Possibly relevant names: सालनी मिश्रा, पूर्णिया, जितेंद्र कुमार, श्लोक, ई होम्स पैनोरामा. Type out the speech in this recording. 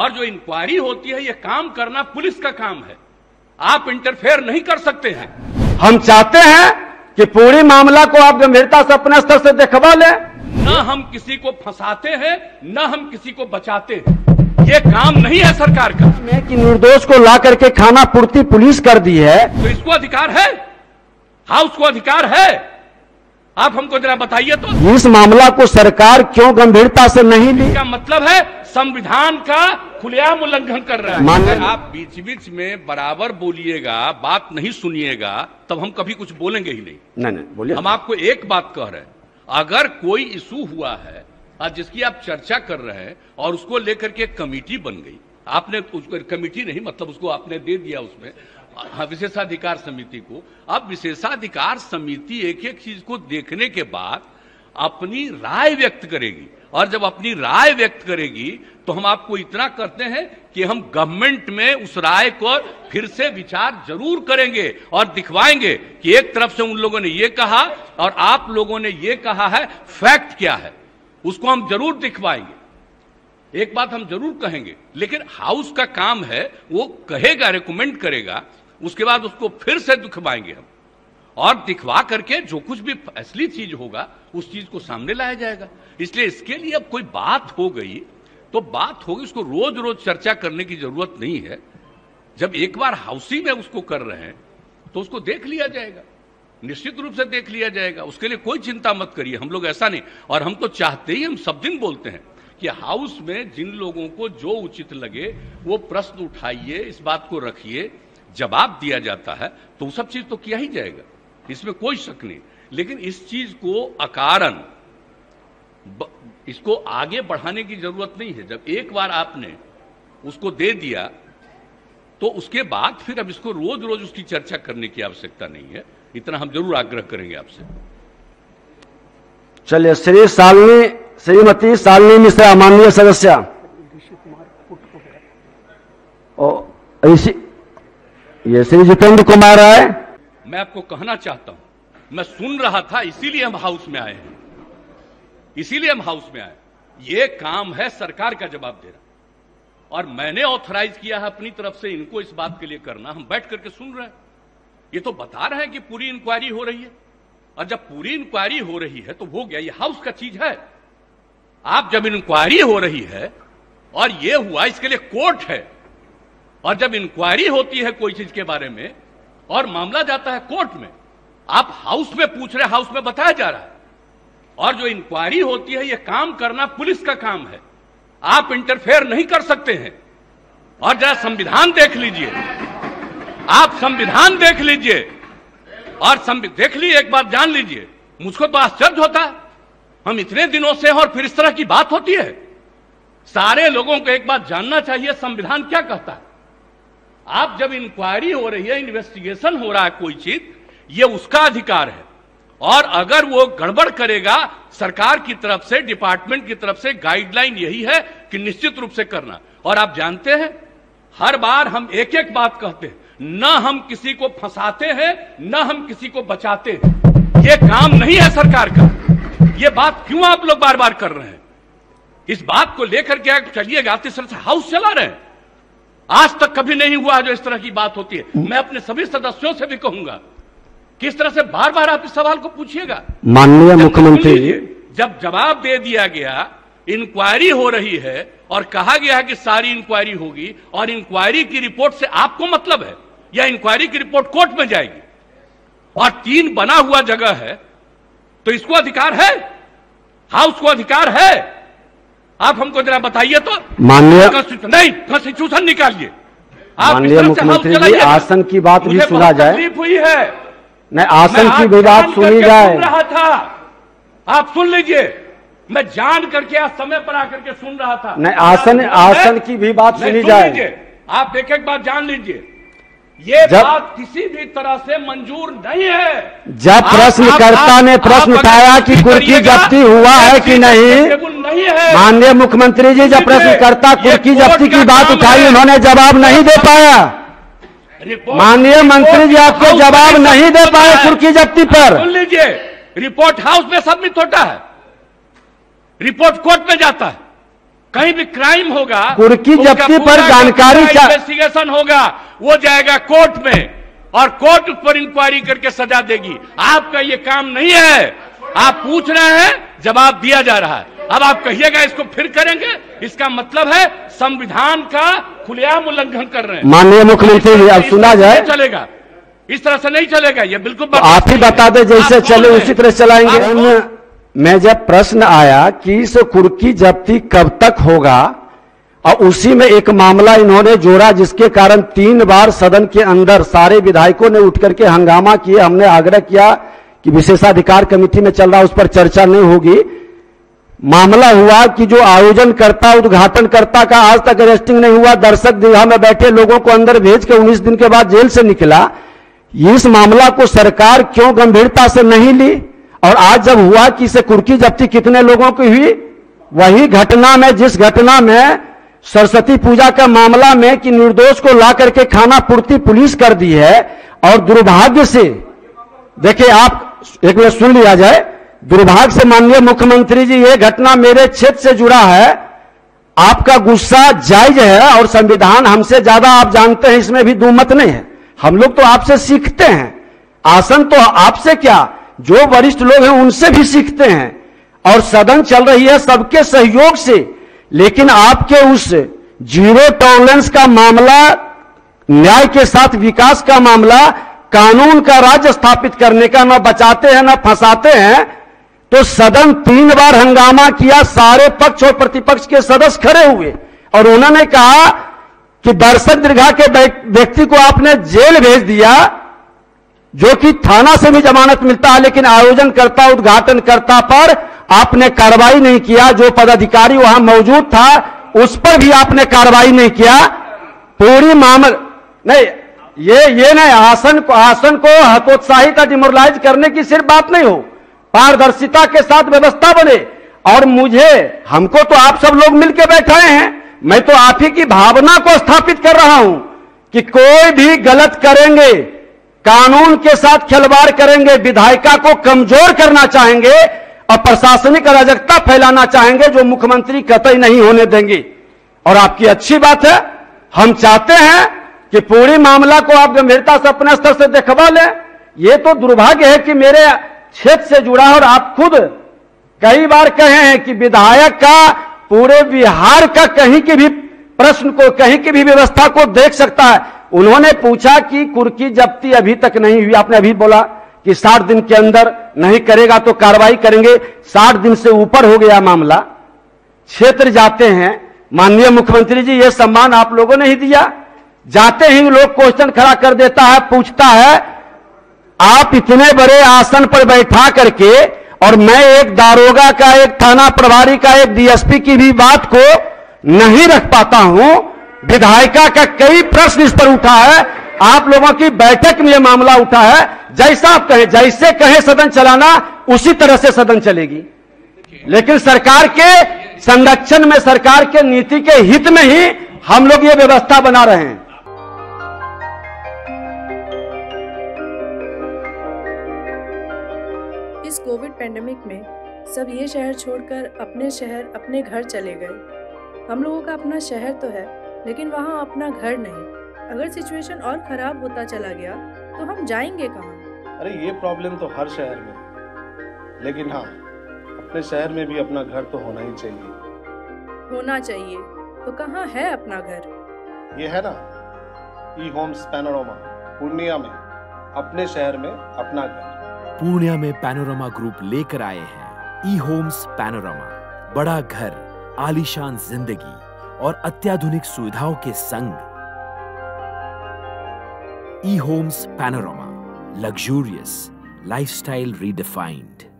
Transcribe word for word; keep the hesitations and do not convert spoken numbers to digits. और जो इंक्वायरी होती है ये काम करना पुलिस का काम है, आप इंटरफेयर नहीं कर सकते हैं। हम चाहते हैं कि पूरी मामला को आप गंभीरता से अपने स्तर से देखभाल लें। न हम किसी को फंसाते हैं, न हम किसी को बचाते हैं, ये काम नहीं है सरकार का। मैं कि निर्दोष को ला करके खाना पूर्ति पुलिस कर दी है तो इसको अधिकार है? हाँ, उसको अधिकार है। आप हमको जरा बताइए तो इस मामला को सरकार क्यों गंभीरता से नहीं ली? इसका मतलब है संविधान का खुलेआम उल्लंघन कर रहा है। अगर आप बीच बीच में बराबर बोलिएगा, बात नहीं सुनिएगा, तब हम कभी कुछ बोलेंगे ही नहीं। नहीं नहीं बोलिए। हम आपको एक बात कह रहे हैं, अगर कोई इशू हुआ है आज जिसकी आप चर्चा कर रहे हैं और उसको लेकर के कमेटी बन गई, आपने कमेटी नहीं मतलब उसको आपने दे दिया उसमें विशेषाधिकार समिति को। अब विशेषाधिकार समिति एक एक चीज को देखने के बाद अपनी राय व्यक्त करेगी और जब अपनी राय व्यक्त करेगी तो हम आपको इतना करते हैं कि हम गवर्नमेंट में उस राय को फिर से विचार जरूर करेंगे और दिखवाएंगे कि एक तरफ से उन लोगों ने ये कहा और आप लोगों ने ये कहा है, फैक्ट क्या है, उसको हम जरूर दिखवाएंगे। एक बात हम जरूर कहेंगे, लेकिन हाउस का काम है, वो कहेगा, रिकमेंड करेगा, उसके बाद उसको फिर से दिखवाएंगे हम और दिखवा करके जो कुछ भी असली चीज होगा उस चीज को सामने लाया जाएगा। इसलिए इसके लिए अब कोई बात हो गई तो बात होगी, उसको रोज रोज चर्चा करने की जरूरत नहीं है। जब एक बार हाउसी में उसको कर रहे हैं तो उसको देख लिया जाएगा, निश्चित रूप से देख लिया जाएगा, उसके लिए कोई चिंता मत करिए। हम लोग ऐसा नहीं, और हम तो चाहते ही, हम सब दिन बोलते हैं कि हाउस में जिन लोगों को जो उचित लगे वो प्रश्न उठाइए, इस बात को रखिए, जवाब दिया जाता है तो सब चीज तो किया ही जाएगा, इसमें कोई शक नहीं। लेकिन इस चीज को अकारण इसको आगे बढ़ाने की जरूरत नहीं है। जब एक बार आपने उसको दे दिया तो उसके बाद फिर अब इसको रोज रोज उसकी चर्चा करने की आवश्यकता नहीं है। इतना हम जरूर आग्रह करेंगे आपसे। चलिए, श्री सालनी, श्रीमती सालनी मिश्रा, माननीय सदस्य, ये श्री जितेंद्र कुमार है। मैं आपको कहना चाहता हूं, मैं सुन रहा था, इसीलिए हम हाउस में आए हैं, इसीलिए हम हाउस में आए। ये काम है सरकार का जवाब देना, और मैंने ऑथराइज किया है अपनी तरफ से इनको इस बात के लिए करना। हम बैठ करके सुन रहे हैं, ये तो बता रहे हैं कि पूरी इंक्वायरी हो रही है, और जब पूरी इंक्वायरी हो रही है तो हो गया, ये हाउस का चीज है। आप जब इंक्वायरी हो रही है और ये हुआ, इसके लिए कोर्ट है, और जब इंक्वायरी होती है कोई चीज के बारे में और मामला जाता है कोर्ट में, आप हाउस में पूछ रहे, हाउस में बताया जा रहा है, और जो इंक्वायरी होती है ये काम करना पुलिस का काम है, आप इंटरफेयर नहीं कर सकते हैं। और जरा संविधान देख लीजिए, आप संविधान देख लीजिए और देख लीजिए, एक बार जान लीजिए। मुझको तो आश्चर्य होता है, हम इतने दिनों से और फिर इस तरह की बात होती है। सारे लोगों को एक बार जानना चाहिए संविधान क्या कहता है। आप जब इंक्वायरी हो रही है, इन्वेस्टिगेशन हो रहा है कोई चीज, ये उसका अधिकार है, और अगर वो गड़बड़ करेगा, सरकार की तरफ से, डिपार्टमेंट की तरफ से गाइडलाइन यही है कि निश्चित रूप से करना। और आप जानते हैं, हर बार हम एक एक बात कहते हैं, न हम किसी को फंसाते हैं, न हम किसी को बचाते हैं, यह काम नहीं है सरकार का। यह बात क्यों आप लोग बार बार कर रहे हैं? इस बात को लेकर के चलिएगा, इस तरह से हाउस चला रहे हैं। आज तक कभी नहीं हुआ जो इस तरह की बात होती है। मैं अपने सभी सदस्यों से भी कहूंगा, किस तरह से बार बार आप इस सवाल को पूछिएगा। माननीय मुख्यमंत्री, जब जवाब दे दिया गया, इंक्वायरी हो रही है और कहा गया है कि सारी इंक्वायरी होगी, और इंक्वायरी की रिपोर्ट से आपको मतलब है, या इंक्वायरी की रिपोर्ट कोर्ट में जाएगी, और तीन बना हुआ जगह है, तो इसको अधिकार है, हाउस को अधिकार है। आप हमको जरा बताइए तो। माननीय नहीं, कॉन्स्टिट्यूशन निकालिए। माननीय मुख्यमंत्री जी, आसन की बात भी सुना जाए। तकलीफ हुई है, नहीं आसन की भी बात सुनी जाए। रहा था, आप सुन लीजिए, मैं जान करके आज समय पर आकर के सुन रहा था। नहीं आसन आसन की भी बात सुनी जाए, आप एक एक बात जान लीजिए। ये बात किसी भी तरह से मंजूर नहीं है। जब प्रश्नकर्ता ने प्रश्न उठाया कि कुर्की जब्ती हुआ है कि नहीं, माननीय मुख्यमंत्री जी, जब प्रश्नकर्ता कुर्की जब्ती की बात उठाई, उन्होंने जवाब नहीं दे पाया। माननीय मंत्री जी, आपको जवाब नहीं दे पाए कुर्की जब्ती पर। सुन लीजिए, रिपोर्ट हाउस में सबमिट होता है, रिपोर्ट कोर्ट में जाता है, कहीं भी क्राइम होगा, कुर्की जब्ती पर जानकारी का इन्वेस्टिगेशन होगा, वो जाएगा कोर्ट में और कोर्ट उस पर इंक्वायरी करके सजा देगी। आपका ये काम नहीं है। आप पूछ रहे हैं, जवाब दिया जा रहा है। अब आप कहिएगा इसको फिर करेंगे, इसका मतलब है संविधान का खुलेआम उल्लंघन कर रहे हैं। माननीय मुख्यमंत्री जी, अब सुना जाए, चलेगा इस तरह से नहीं चलेगा, ये बिल्कुल आप ही बता दे, जैसे चले उसी तरह चलाएंगे। मैं जब प्रश्न आया कि इस कुर्की जब्ती कब तक होगा और उसी में एक मामला इन्होंने जोड़ा जिसके कारण तीन बार सदन के अंदर सारे विधायकों ने उठ करके हंगामा किए। हमने आग्रह किया कि विशेषाधिकार कमेटी में चल रहा उस पर चर्चा नहीं होगी। मामला हुआ कि जो आयोजन करता, उद्घाटन करता का आज तक अरेस्टिंग नहीं हुआ। दर्शक दीर्घा में बैठे लोगों को अंदर भेज के उन्नीस दिन के बाद जेल से निकला। इस मामला को सरकार क्यों गंभीरता से नहीं ली? और आज जब हुआ कि इसे कुर्की जब्ती कितने लोगों की हुई, वही घटना में, जिस घटना में सरस्वती पूजा का मामला में कि निर्दोष को ला करके खाना पूर्ति पुलिस कर दी है। और दुर्भाग्य से देखिए, आप एक मिनट सुन लिया जाए। दुर्भाग्य से माननीय मुख्यमंत्री जी, ये घटना मेरे क्षेत्र से जुड़ा है। आपका गुस्सा जायज है और संविधान हमसे ज्यादा आप जानते हैं, इसमें भी दुमत नहीं है। हम लोग तो आपसे सीखते हैं, आसन तो आपसे क्या, जो वरिष्ठ लोग हैं उनसे भी सीखते हैं। और सदन चल रही है सबके सहयोग से, लेकिन आपके उस जीरो टॉलरेंस का मामला, न्याय के साथ विकास का मामला, कानून का राज्य स्थापित करने का, न बचाते हैं न फंसाते हैं। तो सदन तीन बार हंगामा किया, सारे पक्ष और प्रतिपक्ष के सदस्य खड़े हुए और उन्होंने कहा कि दर्शक दीर्घा के व्यक्ति को आपने जेल भेज दिया, जो कि थाना से भी जमानत मिलता है, लेकिन आयोजन करता, उद्घाटन करता पर आपने कार्रवाई नहीं किया। जो पदाधिकारी वहां मौजूद था उस पर भी आपने कार्रवाई नहीं किया। पूरी मामला नहीं, ये ये नहीं, आसन को आसन को हतोत्साहित और डिमोरलाइज करने की सिर्फ बात नहीं हो, पारदर्शिता के साथ व्यवस्था बने। और मुझे, हमको तो आप सब लोग मिलकर बैठाए हैं, मैं तो आप ही की भावना को स्थापित कर रहा हूं कि कोई भी गलत करेंगे, कानून के साथ खिलवाड़ करेंगे, विधायिका को कमजोर करना चाहेंगे और प्रशासनिक अराजकता फैलाना चाहेंगे, जो मुख्यमंत्री कतई नहीं होने देंगे। और आपकी अच्छी बात है, हम चाहते हैं कि पूरी मामला को आप गंभीरता से अपने स्तर से देखवा लें। ये तो दुर्भाग्य है कि मेरे क्षेत्र से जुड़ा है और आप खुद कई बार कहे हैं कि विधायक का पूरे बिहार का कहीं की भी प्रश्न को, कहीं की भी व्यवस्था को देख सकता है। उन्होंने पूछा कि कुर्की जब्ती अभी तक नहीं हुई, आपने अभी बोला कि साठ दिन के अंदर नहीं करेगा तो कार्रवाई करेंगे। साठ दिन से ऊपर हो गया मामला, क्षेत्र जाते हैं। माननीय मुख्यमंत्री जी, ये सम्मान आप लोगों ने ही दिया, जाते ही लोग क्वेश्चन खड़ा कर देता है, पूछता है। आप इतने बड़े आसन पर बैठा करके, और मैं एक दारोगा का, एक थाना प्रभारी का, एक डीएसपी की भी बात को नहीं रख पाता हूं। विधायिका का कई प्रश्न इस पर उठा है, आप लोगों की बैठक में यह मामला उठा है। जैसा आप कहें, जैसे कहें सदन चलाना, उसी तरह से सदन चलेगी। लेकिन सरकार के संरक्षण में, सरकार के नीति के हित में ही हम लोग ये व्यवस्था बना रहे हैं। इस कोविड पैंडेमिक में सब ये शहर छोड़कर अपने शहर, अपने घर चले गए। हम लोगों का अपना शहर तो है, लेकिन वहाँ अपना घर नहीं। अगर सिचुएशन और खराब होता चला गया तो हम जाएंगे कहाँ? अरे ये प्रॉब्लम तो हर शहर में, लेकिन हाँ, अपने शहर में भी अपना घर तो होना ही चाहिए। होना चाहिए तो कहाँ है अपना घर? ये है ना, ई होम्स पैनोरामा पूर्णिया में, अपने शहर में अपना घर। पूर्णिया में पैनोरामा ग्रुप लेकर आए हैं ई होम्स पैनोरामा। बड़ा घर, आलीशान जिंदगी और अत्याधुनिक सुविधाओं के संग ई होम्स पैनोरामा, luxurious lifestyle redefined.